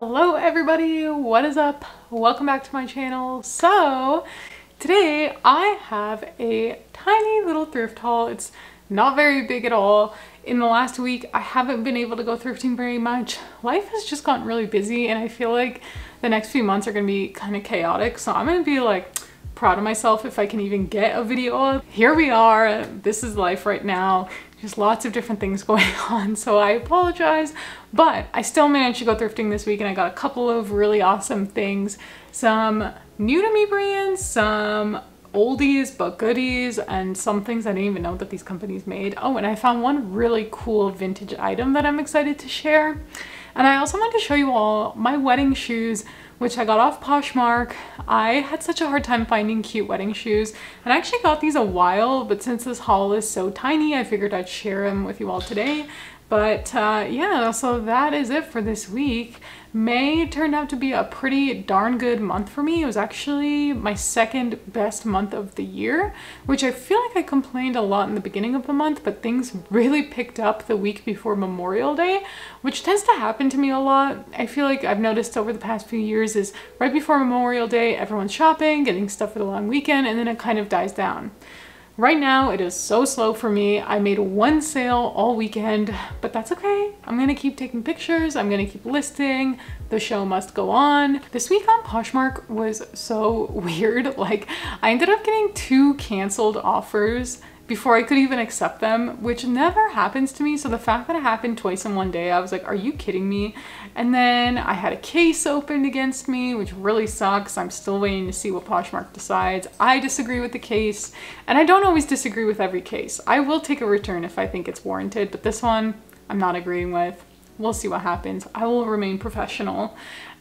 Hello everybody, what is up? Welcome back to my channel. So today I have a tiny little thrift haul. It's not very big at all. In the last week I haven't been able to go thrifting very much. Life has just gotten really busy and I feel like the next few months are gonna be kind of chaotic, so I'm gonna be like proud of myself if I can even get a video up. Here we are, this is life right now. Just lots of different things going on, so I apologize, but I still managed to go thrifting this week and I got a couple of really awesome things. Some new to me brands, some oldies but goodies, and some things I didn't even know that these companies made. Oh, and I found one really cool vintage item that I'm excited to share. And I also wanted to show you all my wedding shoes, which I got off Poshmark. I had such a hard time finding cute wedding shoes, and I actually got these a while, but since this haul is so tiny, I figured I'd share them with you all today. But yeah, so that is it for this week. May turned out to be a pretty darn good month for me. It was actually my second best month of the year, which I feel like I complained a lot in the beginning of the month, but things really picked up the week before Memorial Day, which tends to happen to me a lot. I feel like I've noticed over the past few years is right before Memorial Day, everyone's shopping, getting stuff for the long weekend, and then it kind of dies down. Right now, it is so slow for me. I made one sale all weekend, but that's okay. I'm gonna keep taking pictures. I'm gonna keep listing. The show must go on. This week on Poshmark was so weird. Like, I ended up getting two canceled offers before I could even accept them, which never happens to me. So the fact that it happened twice in one day, I was like, are you kidding me? And then I had a case opened against me, which really sucks. I'm still waiting to see what Poshmark decides. I disagree with the case, and I don't always disagree with every case. I will take a return if I think it's warranted, but this one I'm not agreeing with. We'll see what happens. I will remain professional.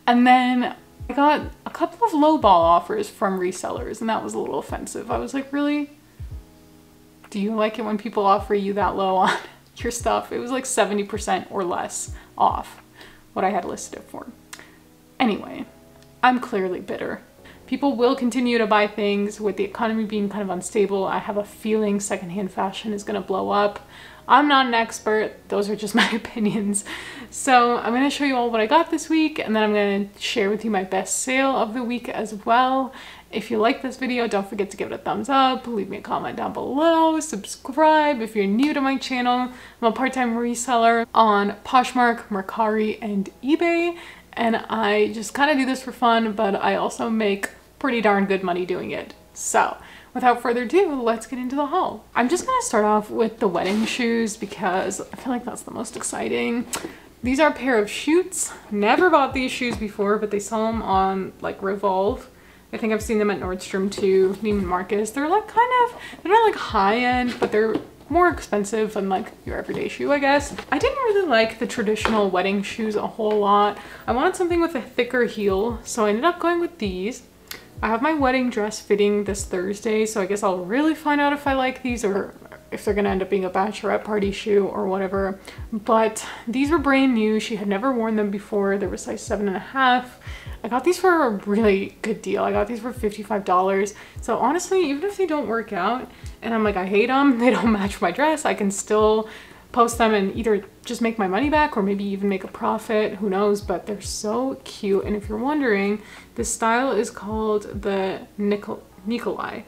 And then I got a couple of lowball offers from resellers, and that was a little offensive. I was like, really? Do you like it when people offer you that low on your stuff? It was like 70% or less off what I had listed it for. Anyway, I'm clearly bitter. People will continue to buy things. With the economy being kind of unstable, I have a feeling secondhand fashion is gonna blow up. I'm not an expert, those are just my opinions. So I'm gonna show you all what I got this week, and then I'm gonna share with you my best sale of the week as well. If you like this video, don't forget to give it a thumbs up, leave me a comment down below, subscribe if you're new to my channel. I'm a part-time reseller on Poshmark, Mercari, and eBay, and I just kind of do this for fun, but I also make pretty darn good money doing it. So without further ado, let's get into the haul. I'm just gonna start off with the wedding shoes because I feel like that's the most exciting. These are a pair of chutes. Never bought these shoes before, but they sell them on like Revolve. I think I've seen them at Nordstrom too, Neiman Marcus. They're like kind of, they're not like high end, but they're more expensive than like your everyday shoe, I guess. I didn't really like the traditional wedding shoes a whole lot. I wanted something with a thicker heel, so I ended up going with these. I have my wedding dress fitting this Thursday, so I guess I'll really find out if I like these or if they're gonna end up being a bachelorette party shoe or whatever. But these were brand new. She had never worn them before. They were size 7.5. I got these for a really good deal. I got these for $55. So honestly, even if they don't work out and I'm like, I hate them, they don't match my dress, I can still post them and either just make my money back or maybe even make a profit, who knows, but they're so cute. And if you're wondering, this style is called the Nikolai.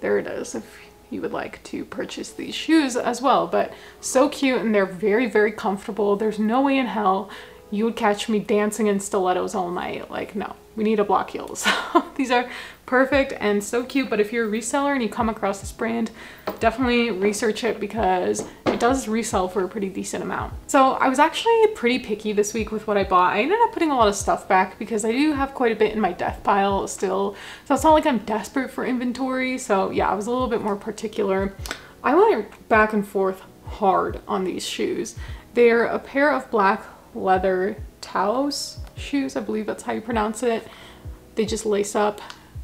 There it is, if you would like to purchase these shoes as well. But so cute, and they're very, very comfortable. There's no way in hell you would catch me dancing in stilettos all night. Like, no, we need a block heel. So these are perfect and so cute. But if you're a reseller and you come across this brand, definitely research it because it does resell for a pretty decent amount. So I was actually pretty picky this week with what I bought. I ended up putting a lot of stuff back because I do have quite a bit in my death pile still. So it's not like I'm desperate for inventory. So yeah, I was a little bit more particular. I went back and forth hard on these shoes. They're a pair of black leather Taos shoes, I believe that's how you pronounce it. They just lace up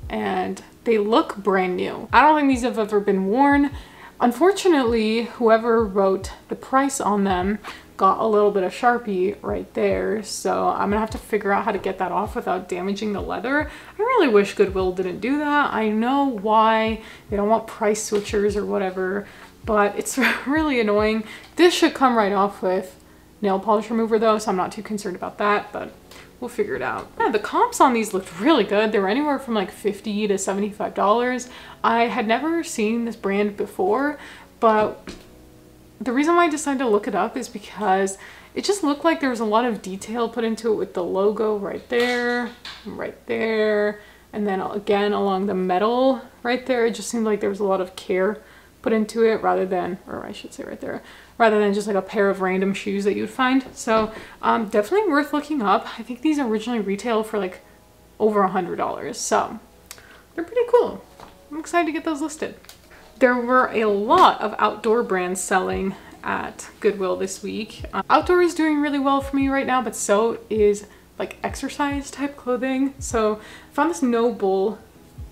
and they look brand new. I don't think these have ever been worn. Unfortunately, whoever wrote the price on them got a little bit of Sharpie right there, so I'm gonna have to figure out how to get that off without damaging the leather. I really wish Goodwill didn't do that. I know why they don't want price switchers or whatever, but it's really annoying. This should come right off with nail polish remover though, so I'm not too concerned about that, but We'll figure it out. Yeah, the comps on these looked really good. They were anywhere from like $50 to $75. I had never seen this brand before, but the reason why I decided to look it up is because it just looked like there was a lot of detail put into it with the logo right there, and then again along the metal right there. It just seemed like there was a lot of care put into it rather than, or I should say right there, rather than just like a pair of random shoes that you'd find. So definitely worth looking up. I think these originally retail for like over $100. So they're pretty cool. I'm excited to get those listed. There were a lot of outdoor brands selling at Goodwill this week. Outdoor is doing really well for me right now, but so is like exercise type clothing. So I found this No Bull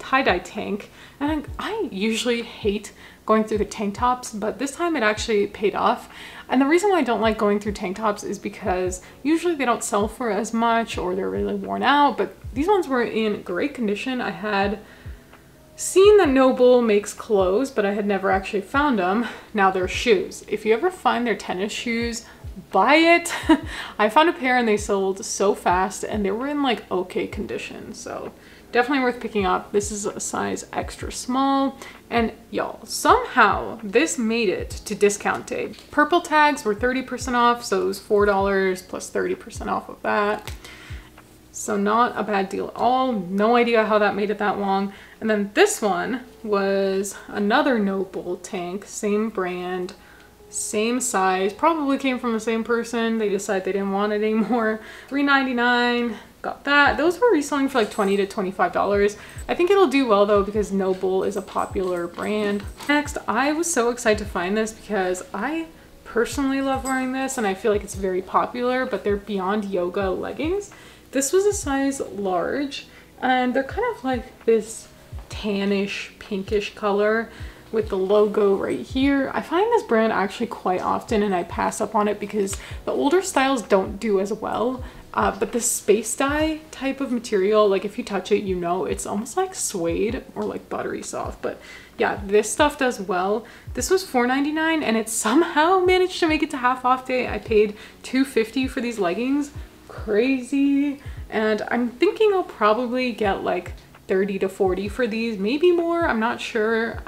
tie-dye tank, and I usually hate going through the tank tops, but this time it actually paid off. And the reason why I don't like going through tank tops is because usually they don't sell for as much or they're really worn out, but these ones were in great condition. I had seen that No Bull makes clothes, but I had never actually found them. Now they're shoes. If you ever find their tennis shoes, buy it. I found a pair and they sold so fast, and they were in like okay condition, so definitely worth picking up. This is a size extra small, and y'all, somehow this made it to discount day. Purple tags were 30% off, so it was $4 plus 30% off of that. So not a bad deal at all. No idea how that made it that long. And then this one was another No Bull tank, same brand, same size, probably came from the same person. They decided they didn't want it anymore. $3.99. Got that. Those were reselling for like $20 to $25. I think it'll do well though because No Bull is a popular brand. Next, I was so excited to find this because I personally love wearing this and I feel like it's very popular, but they're Beyond Yoga leggings. This was a size large, and they're kind of like this tannish, pinkish color with the logo right here. I find this brand actually quite often and I pass up on it because the older styles don't do as well. But this space dye type of material, like if you touch it, you know, it's almost like suede or like buttery soft. But yeah, this stuff does well. This was $4.99 and it somehow managed to make it to half off day. I paid $2.50 for these leggings. Crazy. And I'm thinking I'll probably get like 30 to 40 for these, maybe more. I'm not sure.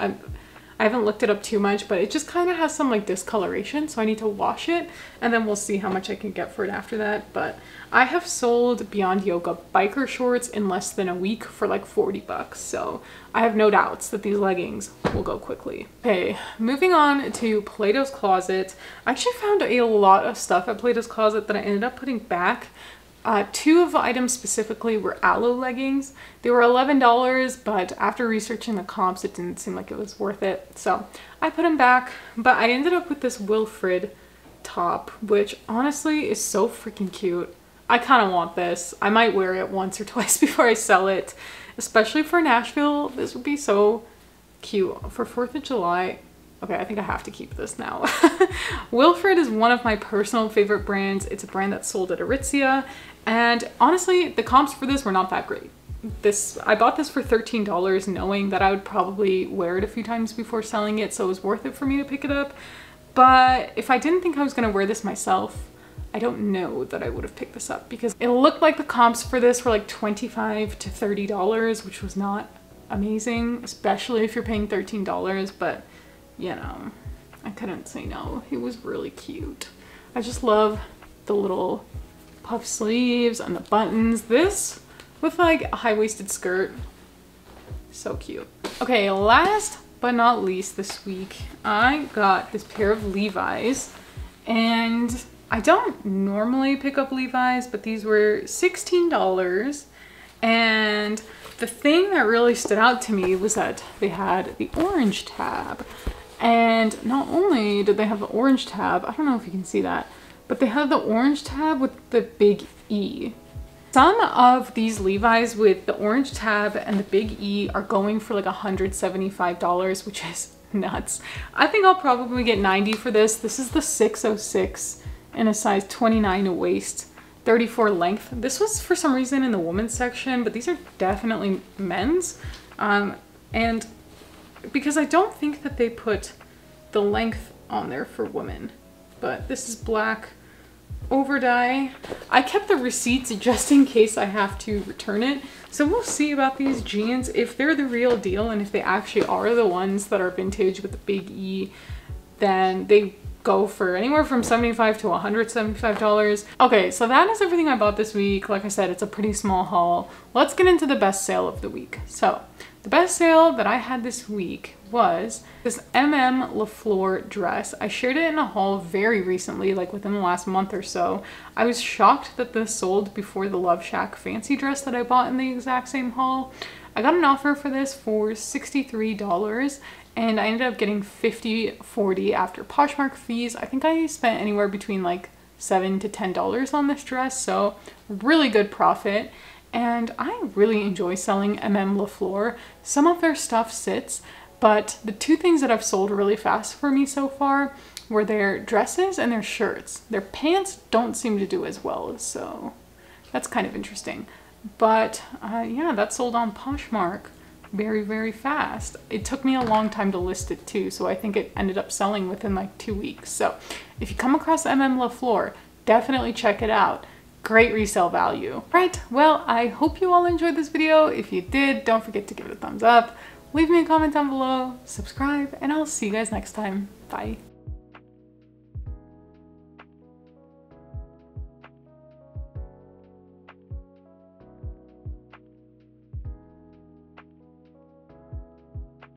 I haven't looked it up too much, but it just kind of has some like discoloration, so I need to wash it and then we'll see how much I can get for it after that. But I have sold Beyond Yoga biker shorts in less than a week for like $40, so I have no doubts that these leggings will go quickly. Okay, moving on to Plato's Closet. I actually found a lot of stuff at Plato's Closet that I ended up putting back. Two of the items specifically were aloe leggings. They were $11, but after researching the comps, it didn't seem like it was worth it. So I put them back, but I ended up with this Wilfred top, which honestly is so freaking cute. I kind of want this. I might wear it once or twice before I sell it, especially for Nashville. This would be so cute for 4th of July. Okay, I think I have to keep this now. Wilfred is one of my personal favorite brands. It's a brand that's sold at Aritzia, and honestly, the comps for this were not that great. I bought this for $13 knowing that I would probably wear it a few times before selling it, so it was worth it for me to pick it up. But if I didn't think I was gonna wear this myself, I don't know that I would have picked this up because it looked like the comps for this were like $25 to $30, which was not amazing, especially if you're paying $13, but you know, I couldn't say no. It was really cute. I just love the little puff sleeves and the buttons. This with like a high-waisted skirt, so cute. Okay, last but not least this week, I got this pair of Levi's, and I don't normally pick up Levi's, but these were $16, and the thing that really stood out to me was that they had the orange tab. And not only did they have the orange tab, I don't know if you can see that, but they had the orange tab with the big E. Some of these Levi's with the orange tab and the big E are going for like $175, which is nuts. I think I'll probably get $90 for this. This is the 606 in a size 29 waist, 34 length. This was for some reason in the women's section, but these are definitely men's. And because I don't think that they put the length on there for women, but this is black overdye. I kept the receipts just in case I have to return it. So we'll see about these jeans, if they're the real deal and if they actually are the ones that are vintage with the big E, then they go for anywhere from $75 to $175. Okay, so that is everything I bought this week. Like I said, it's a pretty small haul. Let's get into the best sale of the week. So the best sale that I had this week was this M.M. LaFleur dress. I shared it in a haul very recently, like within the last month or so. I was shocked that this sold before the Love Shack Fancy dress that I bought in the exact same haul. I got an offer for this for $63 and I ended up getting $50.40 after Poshmark fees. I think I spent anywhere between like $7 to $10 on this dress, so really good profit. And I really enjoy selling M.M. LaFleur. Some of their stuff sits, but the two things that have sold really fast for me so far were their dresses and their shirts. Their pants don't seem to do as well, so that's kind of interesting. But yeah, that sold on Poshmark very, very fast. It took me a long time to list it too, so I think it ended up selling within like 2 weeks. So if you come across M.M. LaFleur, definitely check it out. Great resale value. Right, well, I hope you all enjoyed this video. If you did, don't forget to give it a thumbs up. Leave me a comment down below, subscribe, and I'll see you guys next time. Bye.